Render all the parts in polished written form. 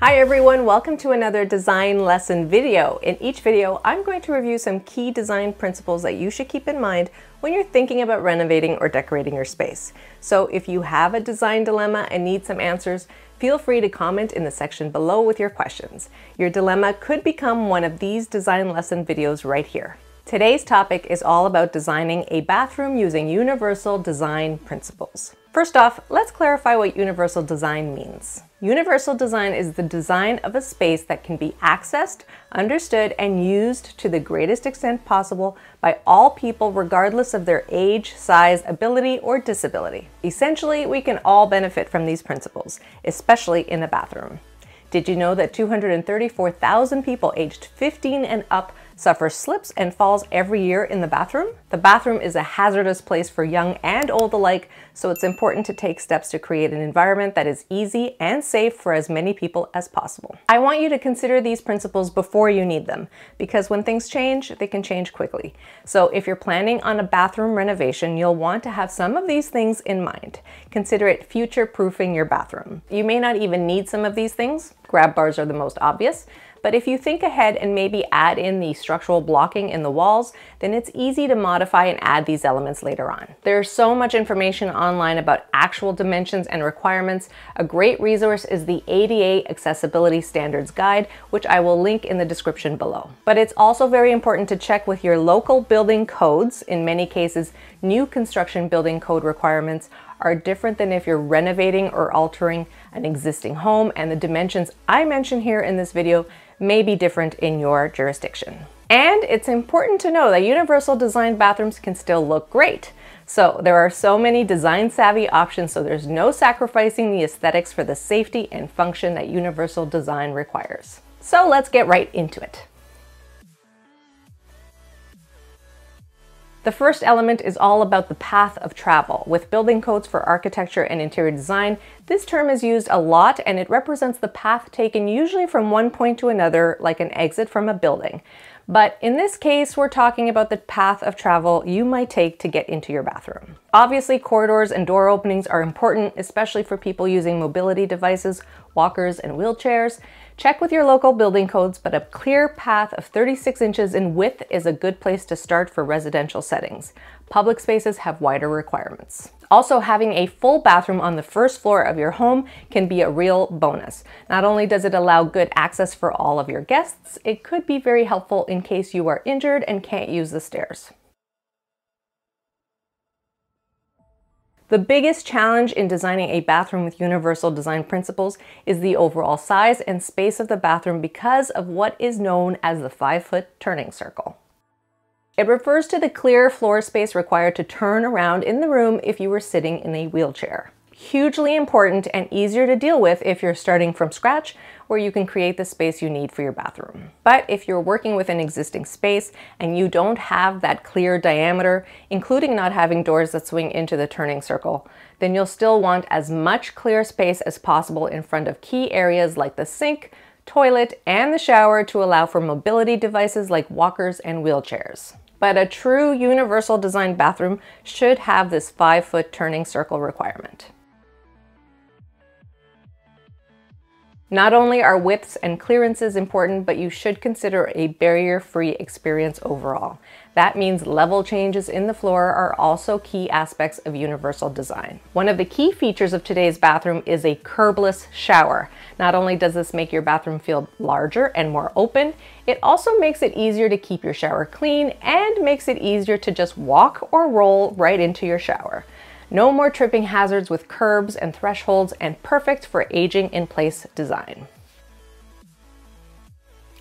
Hi everyone, welcome to another design lesson video. In each video, I'm going to review some key design principles that you should keep in mind when you're thinking about renovating or decorating your space. So if you have a design dilemma and need some answers, feel free to comment in the section below with your questions. Your dilemma could become one of these design lesson videos right here. Today's topic is all about designing a bathroom using universal design principles. First off, let's clarify what universal design means. Universal design is the design of a space that can be accessed, understood, and used to the greatest extent possible by all people regardless of their age, size, ability, or disability. Essentially, we can all benefit from these principles, especially in the bathroom. Did you know that 234,000 people aged 15 and up suffer slips and falls every year in the bathroom? The bathroom is a hazardous place for young and old alike, so it's important to take steps to create an environment that is easy and safe for as many people as possible. I want you to consider these principles before you need them, because when things change, they can change quickly. So if you're planning on a bathroom renovation, you'll want to have some of these things in mind. Consider it future-proofing your bathroom. You may not even need some of these things. Grab bars are the most obvious. But if you think ahead and maybe add in the structural blocking in the walls, then it's easy to modify and add these elements later on. There's so much information online about actual dimensions and requirements. A great resource is the ADA Accessibility Standards Guide, which I will link in the description below. But it's also very important to check with your local building codes. In many cases, new construction building code requirements are different than if you're renovating or altering an existing home, and the dimensions I mention here in this video may be different in your jurisdiction. And it's important to know that universal design bathrooms can still look great. So there are so many design-savvy options, so there's no sacrificing the aesthetics for the safety and function that universal design requires. So let's get right into it. The first element is all about the path of travel. With building codes for architecture and interior design, this term is used a lot, and it represents the path taken usually from one point to another, like an exit from a building. But in this case, we're talking about the path of travel you might take to get into your bathroom. Obviously, corridors and door openings are important, especially for people using mobility devices, walkers, and wheelchairs. Check with your local building codes, but a clear path of 36 inches in width is a good place to start for residential settings. Public spaces have wider requirements. Also, having a full bathroom on the first floor of your home can be a real bonus. Not only does it allow good access for all of your guests, it could be very helpful in case you are injured and can't use the stairs. The biggest challenge in designing a bathroom with universal design principles is the overall size and space of the bathroom because of what is known as the 5-foot turning circle. It refers to the clear floor space required to turn around in the room if you were sitting in a wheelchair. Hugely important and easier to deal with if you're starting from scratch, where you can create the space you need for your bathroom. But if you're working with an existing space and you don't have that clear diameter, including not having doors that swing into the turning circle, then you'll still want as much clear space as possible in front of key areas like the sink, toilet, and the shower to allow for mobility devices like walkers and wheelchairs. But a true universal design bathroom should have this 5-foot turning circle requirement. Not only are widths and clearances important, but you should consider a barrier-free experience overall. That means level changes in the floor are also key aspects of universal design. One of the key features of today's bathroom is a curbless shower. Not only does this make your bathroom feel larger and more open, it also makes it easier to keep your shower clean and makes it easier to just walk or roll right into your shower. No more tripping hazards with curbs and thresholds, and perfect for aging in place design.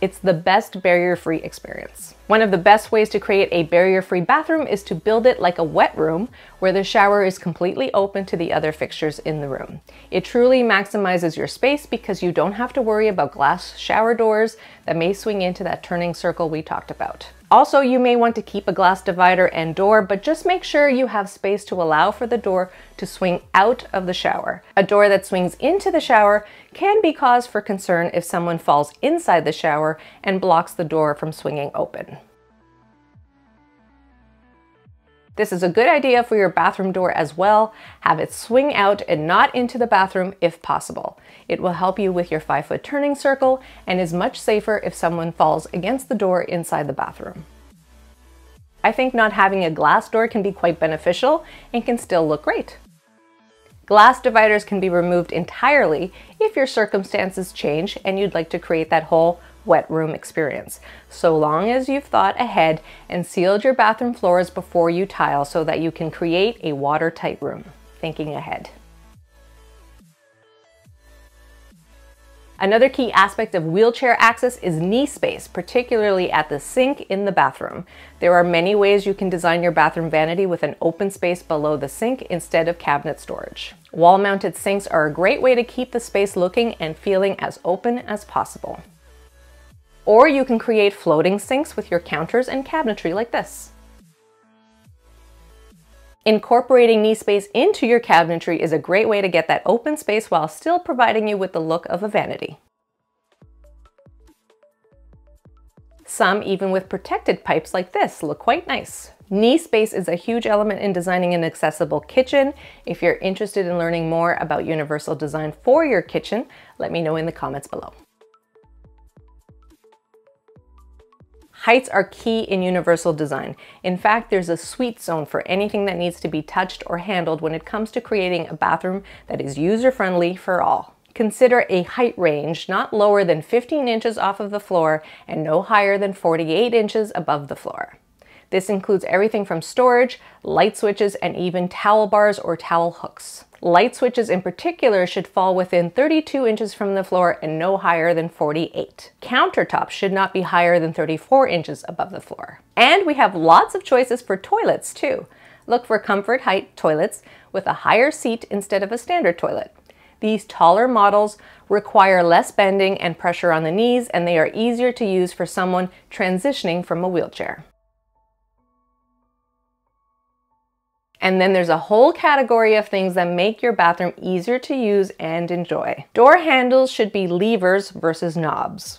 It's the best barrier-free experience. One of the best ways to create a barrier-free bathroom is to build it like a wet room where the shower is completely open to the other fixtures in the room. It truly maximizes your space because you don't have to worry about glass shower doors that may swing into that turning circle we talked about. Also, you may want to keep a glass divider and door, but just make sure you have space to allow for the door to swing out of the shower. A door that swings into the shower can be cause for concern if someone falls inside the shower and blocks the door from swinging open. This is a good idea for your bathroom door as well. Have it swing out and not into the bathroom if possible. It will help you with your 5-foot turning circle and is much safer if someone falls against the door inside the bathroom. I think not having a glass door can be quite beneficial and can still look great. Glass dividers can be removed entirely if your circumstances change and you'd like to create that whole wet room experience, so long as you've thought ahead and sealed your bathroom floors before you tile so that you can create a watertight room. Thinking ahead. Another key aspect of wheelchair access is knee space, particularly at the sink in the bathroom. There are many ways you can design your bathroom vanity with an open space below the sink instead of cabinet storage. Wall-mounted sinks are a great way to keep the space looking and feeling as open as possible. Or you can create floating sinks with your counters and cabinetry like this. Incorporating knee space into your cabinetry is a great way to get that open space while still providing you with the look of a vanity. Some, even with protected pipes like this, look quite nice. Knee space is a huge element in designing an accessible kitchen. If you're interested in learning more about universal design for your kitchen, let me know in the comments below. Heights are key in universal design. In fact, there's a sweet zone for anything that needs to be touched or handled when it comes to creating a bathroom that is user-friendly for all. Consider a height range not lower than 15 inches off of the floor and no higher than 48 inches above the floor. This includes everything from storage, light switches, and even towel bars or towel hooks. Light switches in particular should fall within 32 inches from the floor and no higher than 48. Countertops should not be higher than 34 inches above the floor. And we have lots of choices for toilets too. Look for comfort height toilets with a higher seat instead of a standard toilet. These taller models require less bending and pressure on the knees, and they are easier to use for someone transitioning from a wheelchair. And then there's a whole category of things that make your bathroom easier to use and enjoy. Door handles should be levers versus knobs.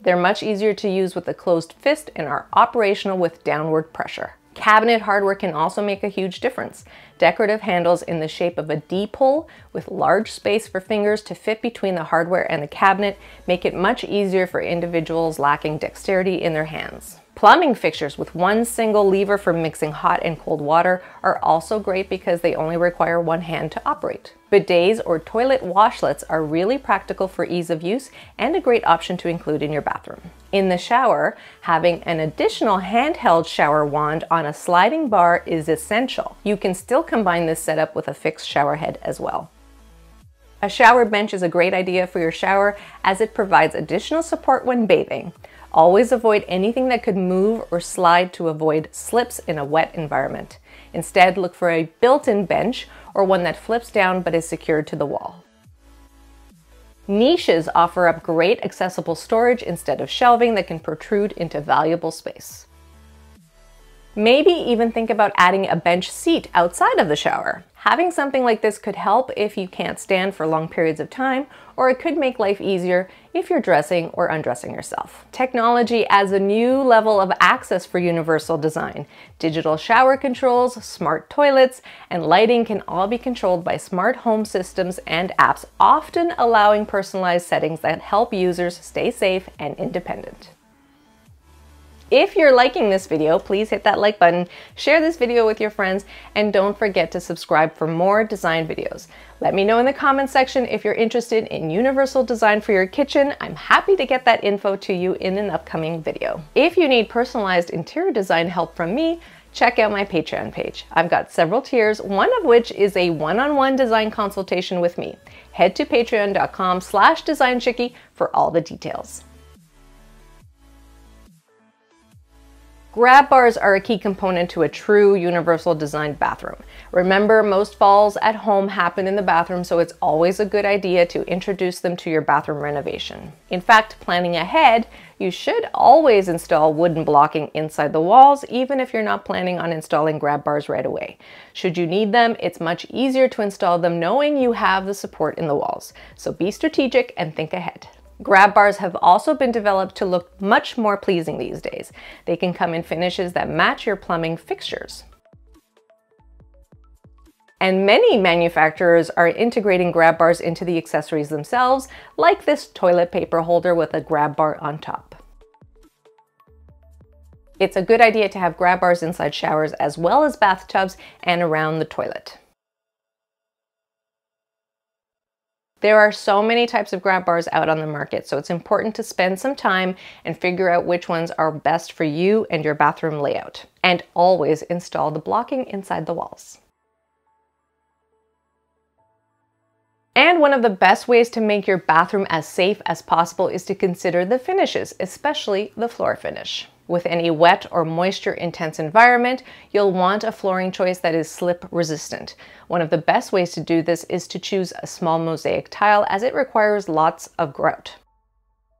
They're much easier to use with a closed fist and are operational with downward pressure. Cabinet hardware can also make a huge difference. Decorative handles in the shape of a D-pull with large space for fingers to fit between the hardware and the cabinet make it much easier for individuals lacking dexterity in their hands. Plumbing fixtures with one single lever for mixing hot and cold water are also great because they only require one hand to operate. Bidets or toilet washlets are really practical for ease of use and a great option to include in your bathroom. In the shower, having an additional handheld shower wand on a sliding bar is essential. You can still combine this setup with a fixed shower head as well. A shower bench is a great idea for your shower as it provides additional support when bathing. Always avoid anything that could move or slide to avoid slips in a wet environment. Instead, look for a built-in bench or one that flips down but is secured to the wall. Niches offer up great accessible storage instead of shelving that can protrude into valuable space. Maybe even think about adding a bench seat outside of the shower. Having something like this could help if you can't stand for long periods of time, or it could make life easier if you're dressing or undressing yourself. Technology adds a new level of access for universal design. Digital shower controls, smart toilets, and lighting can all be controlled by smart home systems and apps, often allowing personalized settings that help users stay safe and independent. If you're liking this video, please hit that like button, share this video with your friends, and don't forget to subscribe for more design videos. Let me know in the comments section if you're interested in universal design for your kitchen. I'm happy to get that info to you in an upcoming video. If you need personalized interior design help from me, check out my Patreon page. I've got several tiers, one of which is a one-on-one design consultation with me. Head to patreon.com/designchicky for all the details. Grab bars are a key component to a true universal design bathroom. Remember, most falls at home happen in the bathroom, so it's always a good idea to introduce them to your bathroom renovation. In fact, planning ahead, you should always install wooden blocking inside the walls, even if you're not planning on installing grab bars right away. Should you need them, it's much easier to install them knowing you have the support in the walls. So be strategic and think ahead. Grab bars have also been developed to look much more pleasing these days. They can come in finishes that match your plumbing fixtures. And many manufacturers are integrating grab bars into the accessories themselves, like this toilet paper holder with a grab bar on top. It's a good idea to have grab bars inside showers as well as bathtubs and around the toilet. There are so many types of grab bars out on the market, so it's important to spend some time and figure out which ones are best for you and your bathroom layout. And always install the blocking inside the walls. And one of the best ways to make your bathroom as safe as possible is to consider the finishes, especially the floor finish. With any wet or moisture-intense environment, you'll want a flooring choice that is slip-resistant. One of the best ways to do this is to choose a small mosaic tile, as it requires lots of grout.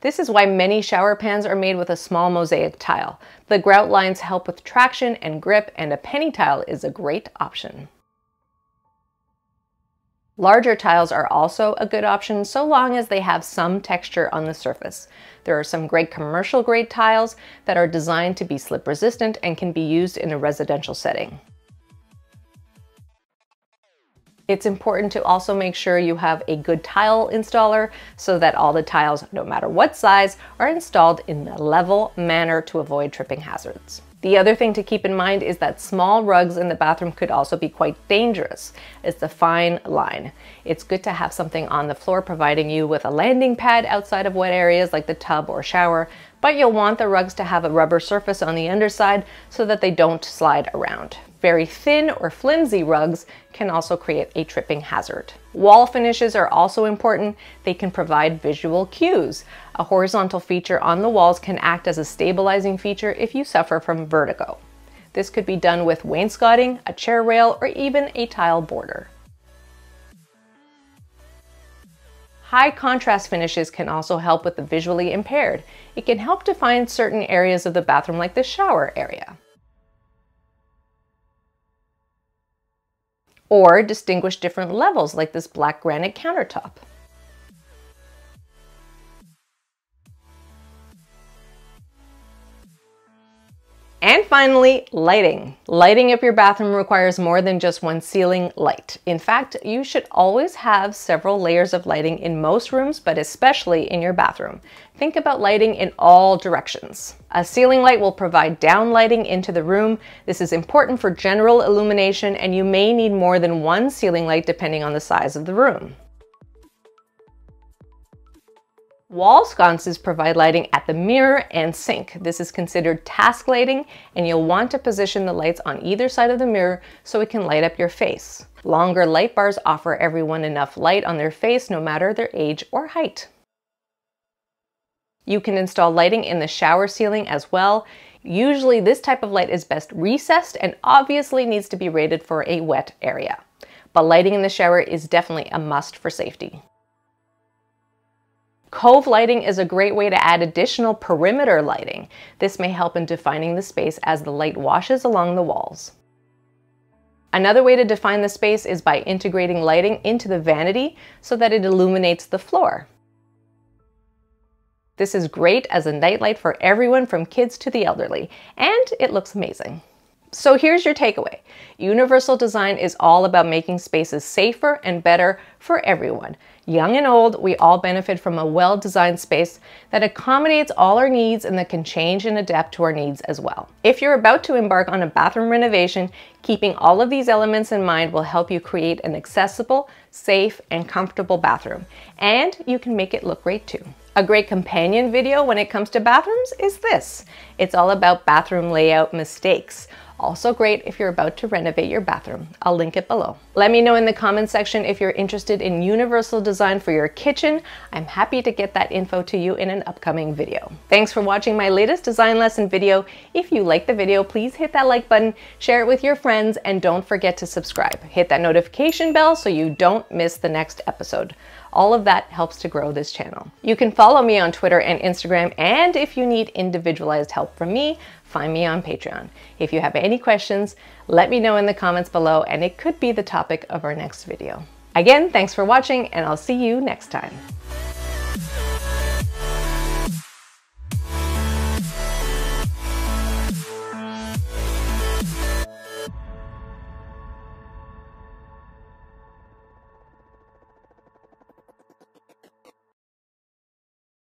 This is why many shower pans are made with a small mosaic tile. The grout lines help with traction and grip, and a penny tile is a great option. Larger tiles are also a good option, so long as they have some texture on the surface. There are some great commercial grade tiles that are designed to be slip resistant and can be used in a residential setting. It's important to also make sure you have a good tile installer so that all the tiles, no matter what size, are installed in a level manner to avoid tripping hazards. The other thing to keep in mind is that small rugs in the bathroom could also be quite dangerous. It's a fine line. It's good to have something on the floor providing you with a landing pad outside of wet areas like the tub or shower, but you'll want the rugs to have a rubber surface on the underside so that they don't slide around. Very thin or flimsy rugs can also create a tripping hazard. Wall finishes are also important. They can provide visual cues. A horizontal feature on the walls can act as a stabilizing feature if you suffer from vertigo. This could be done with wainscoting, a chair rail, or even a tile border. High contrast finishes can also help with the visually impaired. It can help define certain areas of the bathroom, like the shower area, or distinguish different levels like this black granite countertop. And finally, lighting. Lighting up your bathroom requires more than just one ceiling light. In fact, you should always have several layers of lighting in most rooms, but especially in your bathroom. Think about lighting in all directions. A ceiling light will provide down lighting into the room. This is important for general illumination, and you may need more than one ceiling light depending on the size of the room. Wall sconces provide lighting at the mirror and sink. This is considered task lighting, and you'll want to position the lights on either side of the mirror so it can light up your face. Longer light bars offer everyone enough light on their face, no matter their age or height. You can install lighting in the shower ceiling as well. Usually this type of light is best recessed and obviously needs to be rated for a wet area. But lighting in the shower is definitely a must for safety. Cove lighting is a great way to add additional perimeter lighting. This may help in defining the space as the light washes along the walls. Another way to define the space is by integrating lighting into the vanity so that it illuminates the floor. This is great as a nightlight for everyone from kids to the elderly, and it looks amazing. So here's your takeaway. Universal design is all about making spaces safer and better for everyone. Young and old, we all benefit from a well-designed space that accommodates all our needs and that can change and adapt to our needs as well. If you're about to embark on a bathroom renovation, keeping all of these elements in mind will help you create an accessible, safe, and comfortable bathroom. And you can make it look great too. A great companion video when it comes to bathrooms is this. It's all about bathroom layout mistakes. Also great if you're about to renovate your bathroom. I'll link it below. Let me know in the comments section if you're interested in universal design for your kitchen. I'm happy to get that info to you in an upcoming video. Thanks for watching my latest design lesson video. If you like the video, please hit that like button, share it with your friends, and don't forget to subscribe. Hit that notification bell so you don't miss the next episode. All of that helps to grow this channel. You can follow me on Twitter and Instagram, and if you need individualized help from me, find me on Patreon. If you have any questions, let me know in the comments below, and it could be the topic of our next video. Again, thanks for watching, and I'll see you next time.